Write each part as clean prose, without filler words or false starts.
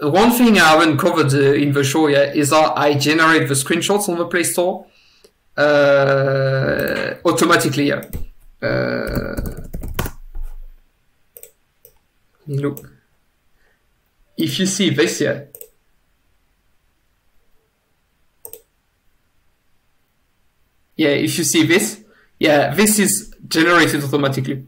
One thing I haven't covered in the show yet is that I generate the screenshots on the Play Store automatically. Yeah. Look, if you see this here, yeah, if you see this, yeah, this is generated automatically.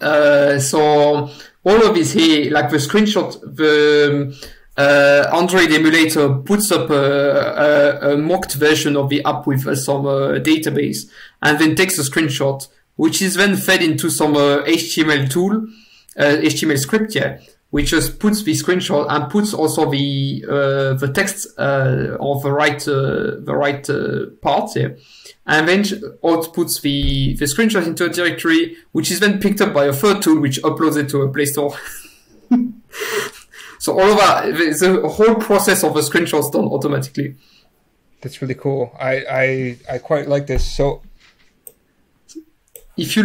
So all of this here, like the screenshot, the Android emulator puts up a mocked version of the app with some database, and then takes a screenshot, which is then fed into some HTML tool, HTML script here, which just puts the screenshot and puts also the text of the right part here, and then outputs the screenshot into a directory, which is then picked up by a third tool, which uploads it to a Play Store. So all of that, the whole process of the screenshots done automatically. That's really cool. I quite like this. So if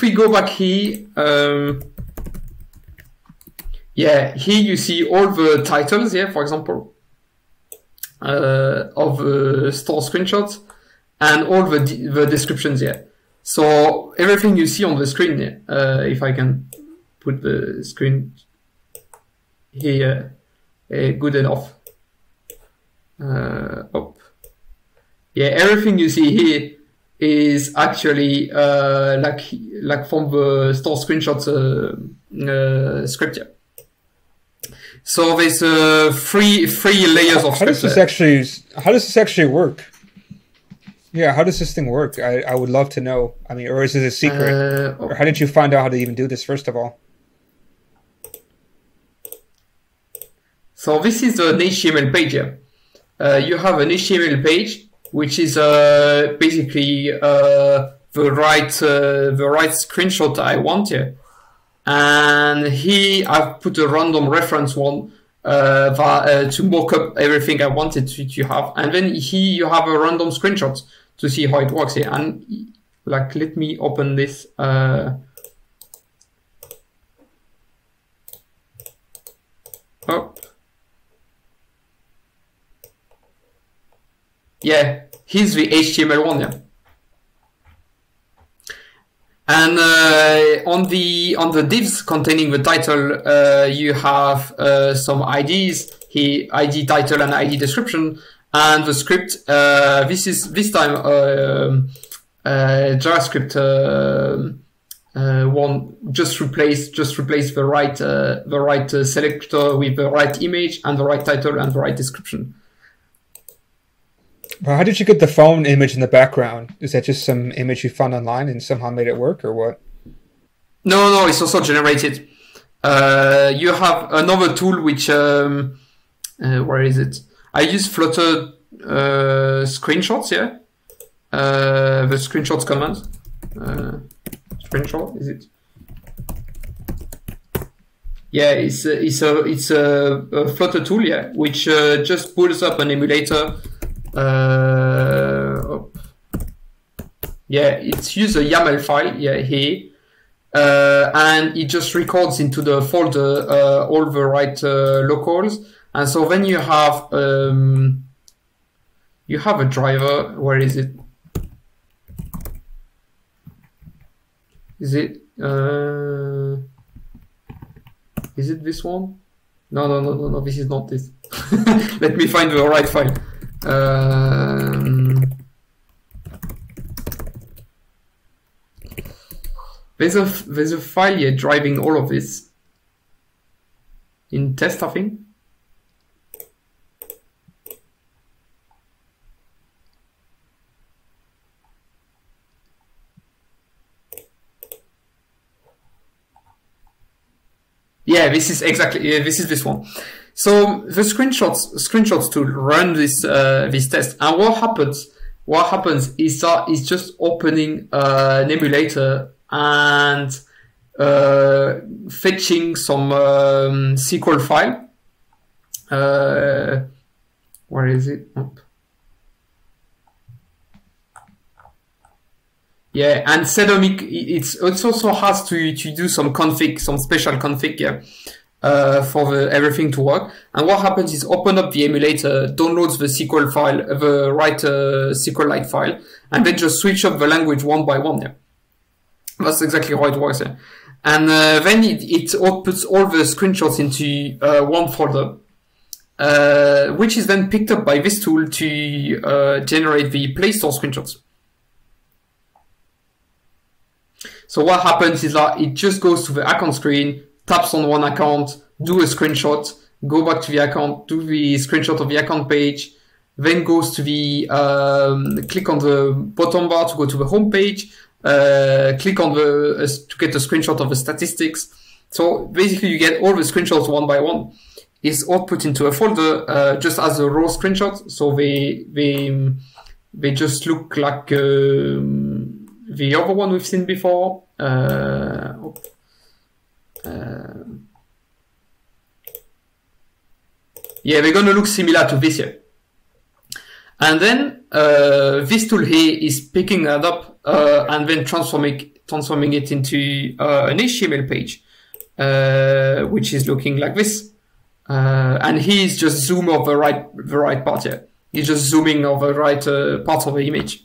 we go back here. Yeah, here you see all the titles here, for example, of store screenshots, and all the descriptions here. So everything you see on the screen here, if I can put the screen here, good enough. Up. Yeah, everything you see here is actually like from the store screenshots script here. So there's three layers of. How does this actually work? Yeah, how does this thing work? I would love to know. I mean, or is it a secret? Okay. Or how did you find out how to even do this? First of all. So this is an HTML page here. You have an HTML page, which is basically the right screenshot I want here. And here I've put a random reference one to mock up everything I wanted to have. And then here you have a random screenshot to see how it works here. And like, let me open this. Oh. Yeah, here's the HTML one, yeah. And on the divs containing the title, you have some IDs here, ID title and ID description, and the script. This is this time JavaScript one. Just replace the right selector with the right image and the right title and the right description. Well, how did you get the phone image in the background? Is that just some image you found online and somehow made it work, or what? No, no, it's also generated. You have another tool which, where is it? I use Flutter screenshots here. The screenshots command. Screenshot, is it? Yeah, it's a Flutter tool, yeah, which just pulls up an emulator. Yeah, it's use a YAML file, yeah, here, and it just records into the folder all the right locales, and so then you have a driver. Where is it? Is it this one? No, this is not this. Let me find the right file. There's a file here driving all of this in test, I think. Yeah, this is exactly, yeah, this is this one. So the screenshots tool run this test, and what happens is that it's just opening an emulator and fetching some SQL file. Where is it? Oop. Yeah, and it also has to do some config, some special config. Yeah. for everything to work. And what happens is open up the emulator, downloads the SQL file, the right SQLite file, and then just switch up the language one by one there. That's exactly how it works there. And then it outputs all the screenshots into one folder, which is then picked up by this tool to generate the Play Store screenshots. So what happens is that it just goes to the account screen, taps on one account, do a screenshot, go back to the account, do the screenshot of the account page, then goes to the, click on the bottom bar to go to the home page, click on the, to get a screenshot of the statistics. So basically you get all the screenshots one by one. It's output into a folder, just as a raw screenshot. So they just look like, the other one we've seen before. Yeah, they're going to look similar to this here. And then this tool here is picking that up and then transforming it into an HTML page, which is looking like this. And he's just zoom over the right part here. He's just zooming over the right part of the image.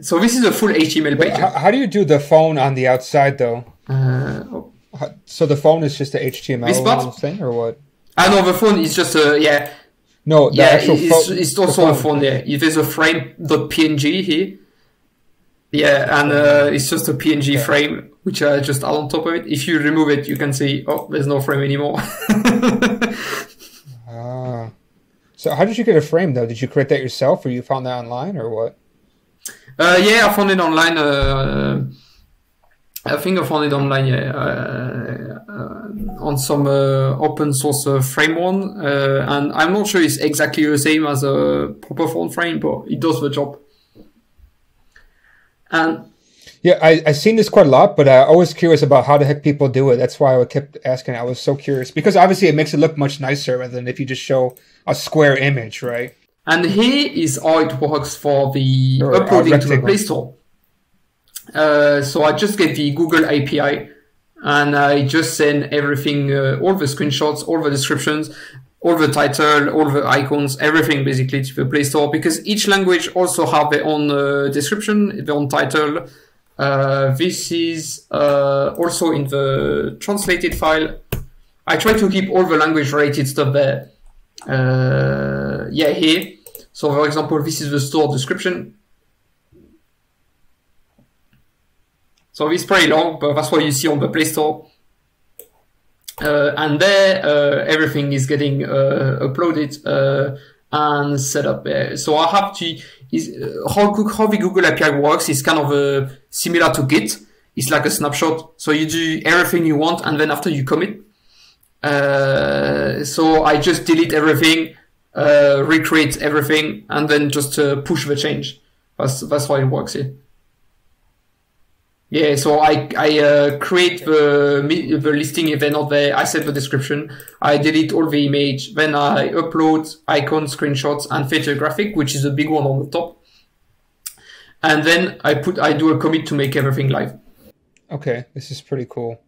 So this is a full HTML page. How do you do the phone on the outside though? So the phone is just the HTML thing or what? I know the phone is just a, yeah. No, the actual it's also the phone. A phone there. Yeah. There's a frame.png here. Yeah, and it's just a PNG frame, which I just add on top of it. If you remove it, you can see, oh, there's no frame anymore. So how did you get a frame though? Did you create that yourself or you found that online or what? Yeah, I found it online. I think I found it online, yeah, on some open source frame one, and I'm not sure it's exactly the same as a proper phone frame, but it does the job. And yeah, I've seen this quite a lot, but I was curious about how the heck people do it. That's why I kept asking. I was so curious because obviously it makes it look much nicer rather than if you just show a square image, right? And here is how it works for the uploading to the Play Store. So I just get the Google API and I just send everything, all the screenshots, all the descriptions, all the title, all the icons, everything basically to the Play Store, because each language also have their own description, their own title. This is also in the translated file. I try to keep all the language related stuff there. Yeah, here. So for example, this is the store description. So it's pretty long, but that's what you see on the Play Store. And there, everything is getting uploaded and set up there. So I have to, how the Google API works is kind of similar to Git. It's like a snapshot. So you do everything you want, and then after you commit. So I just delete everything, recreate everything, and then just push the change. That's how it works here. Yeah, so I create the listing if they're not there, I set the description, I delete all the image, then I upload icon, screenshots, and feature graphic, which is a big one on the top. And then I do a commit to make everything live. Okay, this is pretty cool.